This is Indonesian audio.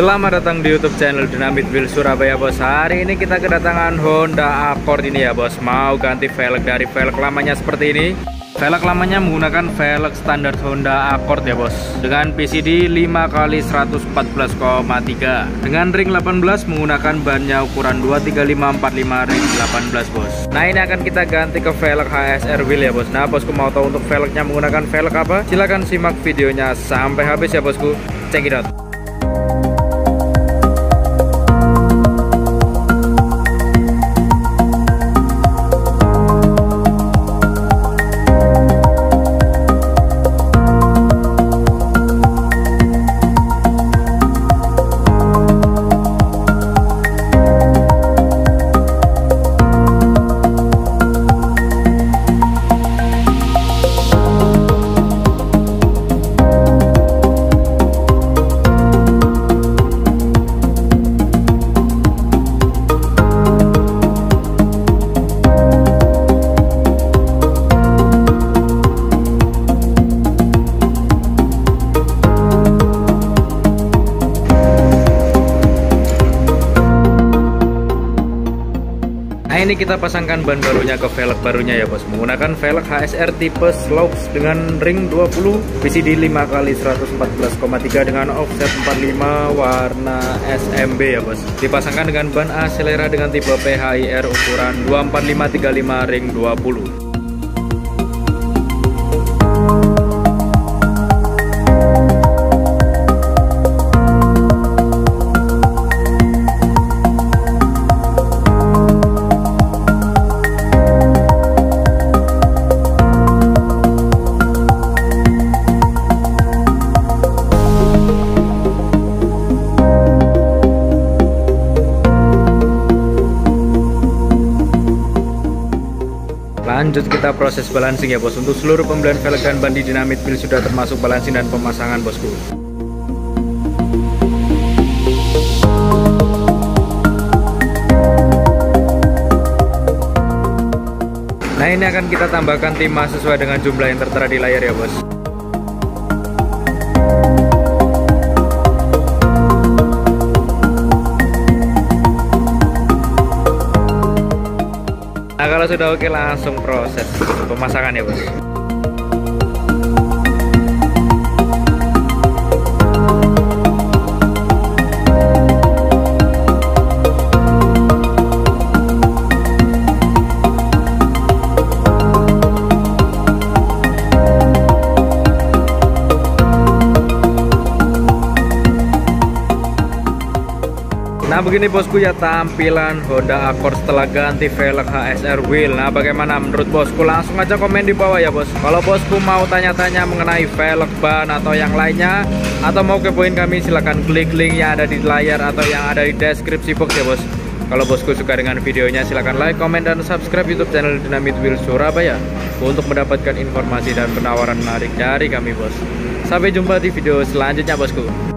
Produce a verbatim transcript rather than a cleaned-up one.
Selamat datang di YouTube channel Dynamite Wheels Surabaya, bos. Hari ini kita kedatangan Honda Accord ini ya, bos. Mau ganti velg dari velg lamanya seperti ini. Velg lamanya menggunakan velg standar Honda Accord ya, bos. Dengan P C D lima kali seratus empat belas koma tiga. Dengan ring delapan belas menggunakan bannya ukuran dua tiga lima empat lima ring delapan belas, bos. Nah, ini akan kita ganti ke velg H S R Wheel ya, bos. Nah, bosku mau tahu untuk velgnya menggunakan velg apa? Silahkan simak videonya sampai habis ya, bosku. Check it out. Ini kita pasangkan ban barunya ke velg barunya ya, bos. Menggunakan velg H S R tipe Sloux dengan ring dua puluh, P C D lima kali seratus empat belas koma tiga dengan offset empat puluh lima warna S M B ya, bos. Dipasangkan dengan ban Accelera dengan tipe P H I R ukuran dua empat lima tiga lima ring dua puluh. Lanjut kita proses balancing ya, bos. Untuk seluruh pembelian velg dan ban di Dynamite Wheels sudah termasuk balancing dan pemasangan, bosku. Nah, ini akan kita tambahkan timah sesuai dengan jumlah yang tertera di layar ya, bos. Nah, kalau sudah oke langsung proses pemasangan ya, bos. Nah, begini bosku ya tampilan Honda Accord setelah ganti velg H S R Wheel. Nah, bagaimana menurut bosku? Langsung aja komen di bawah ya, bos. Kalau bosku mau tanya-tanya mengenai velg, ban atau yang lainnya, atau mau kepoin kami, silahkan klik link yang ada di layar atau yang ada di deskripsi box ya, bos. Kalau bosku suka dengan videonya, silahkan like, komen, dan subscribe YouTube channel Dynamite Wheels Surabaya untuk mendapatkan informasi dan penawaran menarik dari kami, bos. Sampai jumpa di video selanjutnya, bosku.